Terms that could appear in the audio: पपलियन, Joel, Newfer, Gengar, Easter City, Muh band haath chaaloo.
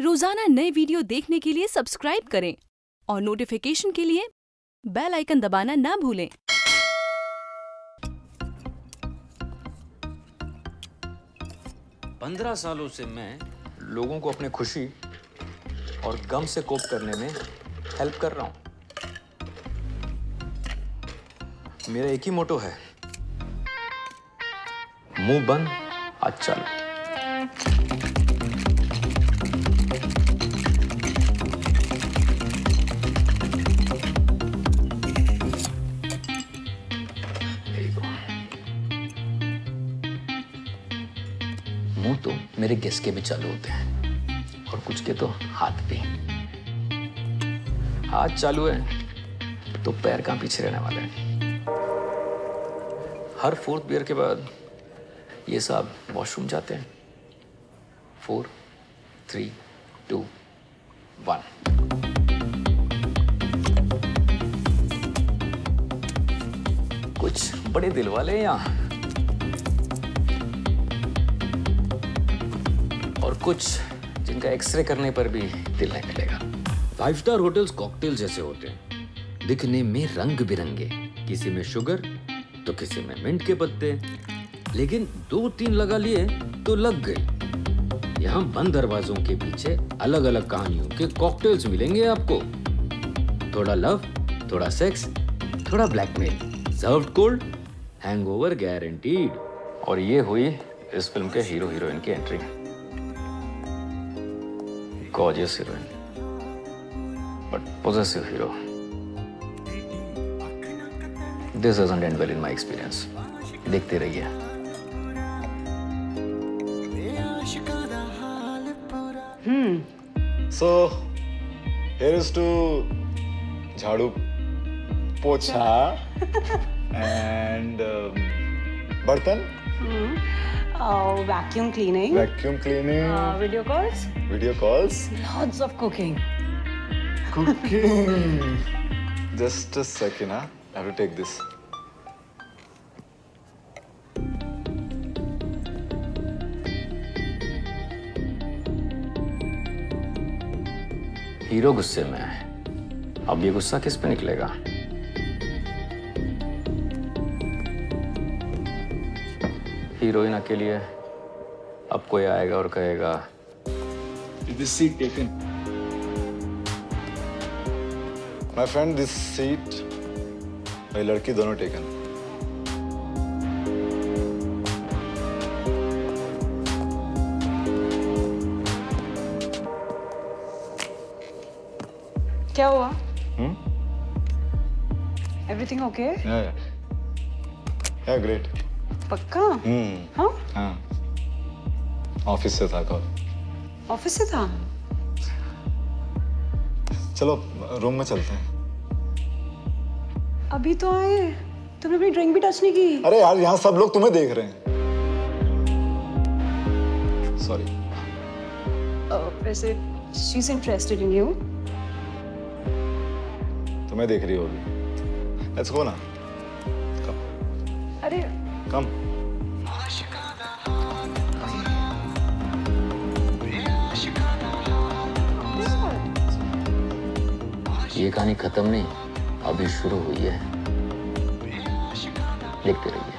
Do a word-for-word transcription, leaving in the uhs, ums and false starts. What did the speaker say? रोजाना नए वीडियो देखने के लिए सब्सक्राइब करें और नोटिफिकेशन के लिए बेल आइकन दबाना ना भूलें। पंद्रह सालों से मैं लोगों को अपने खुशी और गम से कोप करने में हेल्प कर रहा हूं। मेरा एक ही मोटो है, मुंह बंद हाथ चालू। मुंह तो मेरे गेस्ट के भी चालू होते हैं और कुछ के तो हाथ भी। हाथ चालू है तो पैर कहाँ पीछे रहने वाला है। हर फोर्थ पीरियड के बाद ये सब वॉशरूम जाते हैं। Four three two one. कुछ बड़े दिल वाले हैं यहाँ और कुछ जिनका एक्सरे करने पर भी दिल नहीं मिलेगा। फाइव स्टार होटल्स कॉकटेल जैसे होते हैं, दिखने में रंग बिरंगे, किसी में शुगर तो किसी में मिंट के पत्ते, लेकिन दो तीन लगा लिए तो लग गए। यहाँ बंद दरवाजों के पीछे अलग अलग कहानियों के कॉकटेल्स मिलेंगे आपको। थोड़ा लव, थोड़ा सेक्स, थोड़ा blackmail, served cold, hangover guaranteed. और ये हुई इस फिल्म के हीरो हीरोइन की entry. Gorgeous heroine, but possessive hero. This doesn't end well in my experience. देखते रहिए। Hmm. So here is to झाड़ू पोछा and um, बर्तन। Hmm. Uh, vacuum cleaning. Vacuum cleaning. Uh, video calls. Video calls. Lots of cooking. Cooking. Just a second, huh? I have to take this. Hero गुस्से में है। अब ये गुस्सा किस पे निकलेगा? हीरोइन के लिए अब कोई आएगा और कहेगा this seat taken. My friend, this seat और लड़की दोनों टेकन। क्या हुआ? Everything okay? या ग्रेट। पक्का? हम्म। हाँ? हाँ। ऑफिस से था कॉल। ऑफिस से था? चलो रूम में चलते हैं। अभी तो आए, तुमने अपनी ड्रिंक भी टच नहीं की। अरे यार, यहाँ सब लोग तुम्हें देख रहे हैं। सॉरी। वैसे she is interested in you. तुम्हें देख रही होगी। लेट्स गो ना। अरे Come. ये कहानी खत्म नहीं, अभी शुरू हुई है। लिखते रहिए।